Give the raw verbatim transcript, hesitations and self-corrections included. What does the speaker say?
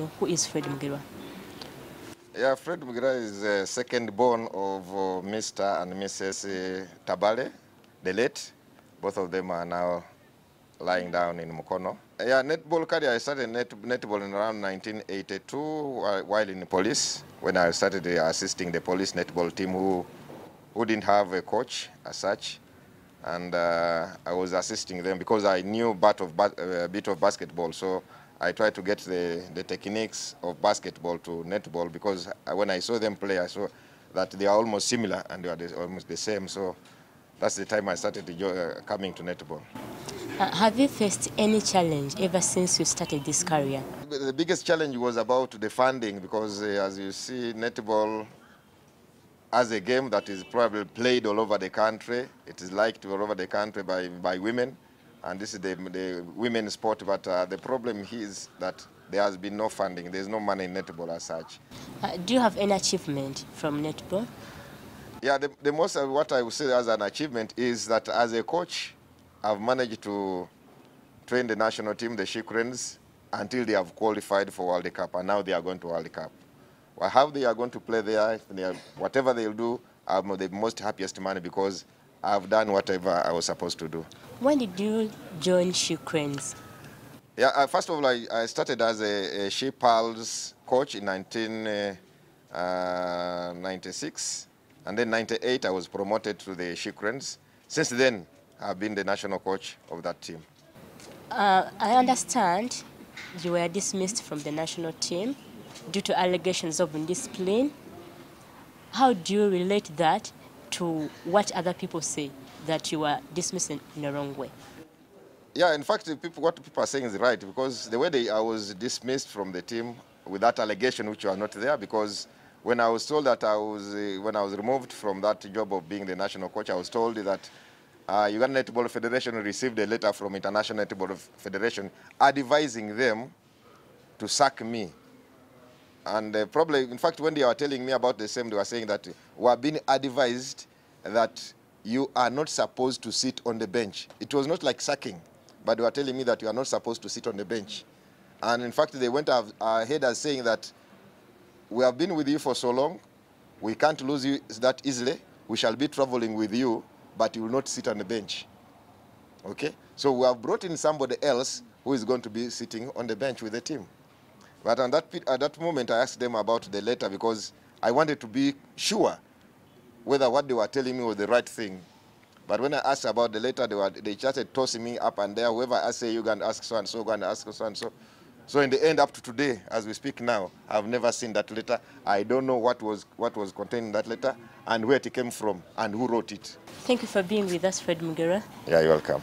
Who is Fred Mugerwa? Yeah, Fred Mugira is the uh, second born of uh, Mister and Missus Tabale, the late. Both of them are now lying down in Mukono. Yeah, netball career, I started net, netball in around nineteen eighty-two while in the police, when I started assisting the police netball team who, who didn't have a coach as such. And uh, I was assisting them because I knew a bit of basketball. So I tried to get the, the techniques of basketball to netball, because when I saw them play, I saw that they are almost similar and they are the, almost the same. So that's the time I started the, uh, coming to netball. Uh, have you faced any challenge ever since you started this career? The biggest challenge was about the funding, because uh, as you see, netball as a game that is probably played all over the country, it is liked all over the country by, by women. And this is the, the women's sport, but uh, the problem here is that there has been no funding. There's no money in netball as such. Uh, do you have any achievement from netball? Yeah, the, the most of what I would say as an achievement is that as a coach, I've managed to train the national team, the She-Cranes, until they have qualified for World Cup, and now they are going to World Cup. Well, how they are going to play there, they are, whatever they'll do, I'm the most happiest man, because I've done whatever I was supposed to do. When did you join She-Cranes? Yeah, I, first of all, I, I started as a, a She-Pals coach in nineteen ninety-six. Uh, and then ninety-eight, I was promoted to the She-Cranes. Since then, I've been the national coach of that team. Uh, I understand you were dismissed from the national team due to allegations of indiscipline. How do you relate that to what other people say, that you are dismissing in the wrong way? Yeah, in fact, the people, what people are saying is right, because the way they, I was dismissed from the team with that allegation, which are not there, because when I was told that I was, uh, when I was removed from that job of being the national coach, I was told that uh, Uganda Netball Federation received a letter from International Netball Federation advising them to sack me. And uh, probably, in fact, when they were telling me about the same, they were saying that we are being advised that you are not supposed to sit on the bench. It was not like sacking, but they were telling me that you are not supposed to sit on the bench. And in fact, they went ahead as saying that we have been with you for so long, we can't lose you that easily, we shall be traveling with you, but you will not sit on the bench. Okay? So we have brought in somebody else who is going to be sitting on the bench with the team. But at that, at that moment, I asked them about the letter, because I wanted to be sure whether what they were telling me was the right thing. But when I asked about the letter, they, were, they started tossing me up and there. Whoever I say, you can ask so-and-so, can ask so-and-so. So in the end, up to today, as we speak now, I've never seen that letter. I don't know what was, what was contained in that letter and where it came from and who wrote it. Thank you for being with us, Fred Mugira. Yeah, you're welcome.